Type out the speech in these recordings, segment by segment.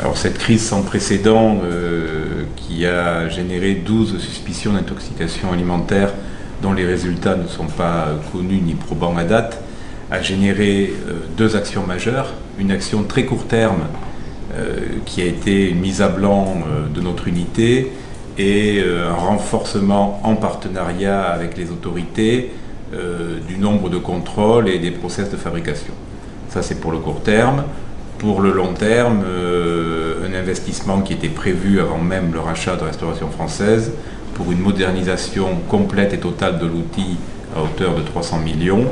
Alors cette crise sans précédent qui a généré 12 suspicions d'intoxication alimentaire dont les résultats ne sont pas connus ni probants à date, a généré deux actions majeures. Une action très court terme qui a été une mise à blanc de notre unité et un renforcement en partenariat avec les autorités du nombre de contrôles et des process de fabrication. Ça c'est pour le court terme. Pour le long terme, un investissement qui était prévu avant même le rachat de Restauration Française pour une modernisation complète et totale de l'outil à hauteur de 300 millions,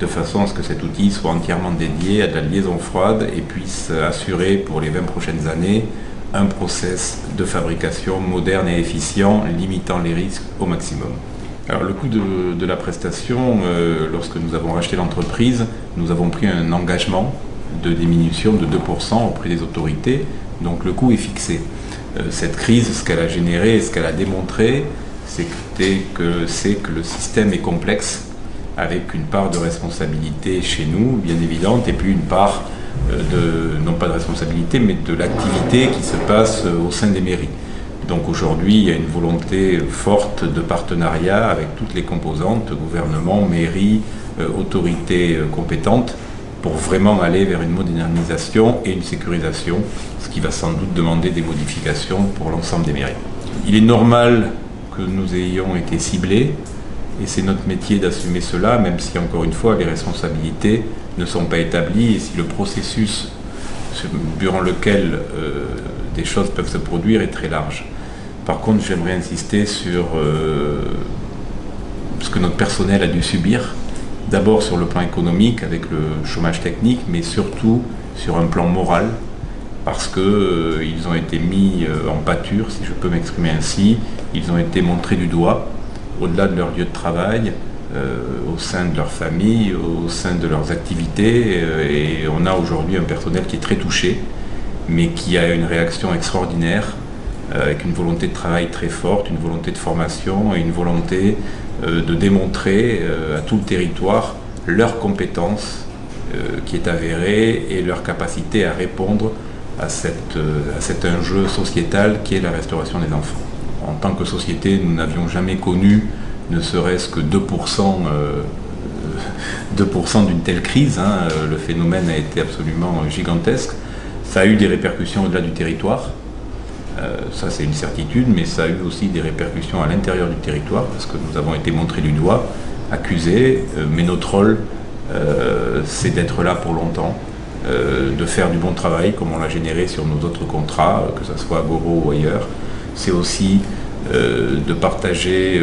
de façon à ce que cet outil soit entièrement dédié à de la liaison froide et puisse assurer pour les 20 prochaines années un process de fabrication moderne et efficient, limitant les risques au maximum. Alors le coût de la prestation, lorsque nous avons racheté l'entreprise, nous avons pris un engagement de diminution de 2% auprès des autorités, donc le coût est fixé. Cette crise, ce qu'elle a généré, ce qu'elle a démontré, c'est que le système est complexe, avec une part de responsabilité chez nous, bien évidente, et puis une part de, non pas de responsabilité, mais de l'activité qui se passe au sein des mairies. Donc aujourd'hui, il y a une volonté forte de partenariat avec toutes les composantes, gouvernement, mairie, autorités compétentes, pour vraiment aller vers une modernisation et une sécurisation, ce qui va sans doute demander des modifications pour l'ensemble des mairies. Il est normal que nous ayons été ciblés, et c'est notre métier d'assumer cela, même si, encore une fois, les responsabilités ne sont pas établies, et si le processus durant lequel des choses peuvent se produire est très large. Par contre, j'aimerais insister sur ce que notre personnel a dû subir, d'abord sur le plan économique avec le chômage technique, mais surtout sur un plan moral, parce qu'ils ont été mis en pâture, si je peux m'exprimer ainsi, ils ont été montrés du doigt, au-delà de leur lieu de travail, au sein de leur famille, au sein de leurs activités, et on a aujourd'hui un personnel qui est très touché, mais qui a une réaction extraordinaire, avec une volonté de travail très forte, une volonté de formation et une volonté de démontrer à tout le territoire leur compétence qui est avérée et leur capacité à répondre à cet enjeu sociétal qui est la restauration des enfants. En tant que société, nous n'avions jamais connu ne serait-ce que 2% d'une telle crise. Hein. Le phénomène a été absolument gigantesque. Ça a eu des répercussions au-delà du territoire. Ça c'est une certitude, mais ça a eu aussi des répercussions à l'intérieur du territoire, parce que nous avons été montrés du doigt, accusés, mais notre rôle, c'est d'être là pour longtemps, de faire du bon travail, comme on l'a généré sur nos autres contrats, que ce soit à Goro ou ailleurs. C'est aussi de partager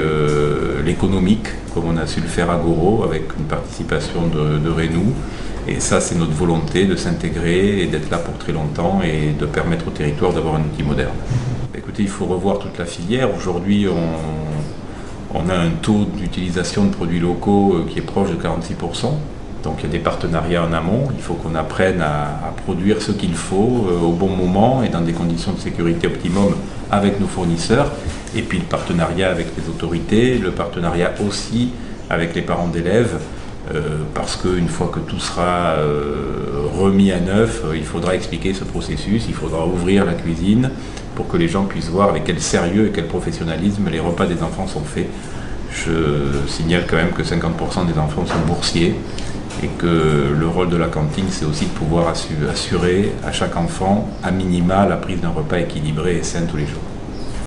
l'économique, comme on a su le faire à Goro, avec une participation de Renault. Et ça, c'est notre volonté de s'intégrer et d'être là pour très longtemps et de permettre au territoire d'avoir un outil moderne. Écoutez, il faut revoir toute la filière. Aujourd'hui, on a un taux d'utilisation de produits locaux qui est proche de 46%. Donc il y a des partenariats en amont. Il faut qu'on apprenne à produire ce qu'il faut au bon moment et dans des conditions de sécurité optimum avec nos fournisseurs. Et puis le partenariat avec les autorités, le partenariat aussi avec les parents d'élèves, parce qu'une fois que tout sera remis à neuf, il faudra expliquer ce processus, il faudra ouvrir la cuisine pour que les gens puissent voir avec quel sérieux et quel professionnalisme les repas des enfants sont faits. Je signale quand même que 50% des enfants sont boursiers et que le rôle de la cantine, c'est aussi de pouvoir assurer à chaque enfant, à minima, la prise d'un repas équilibré et sain tous les jours.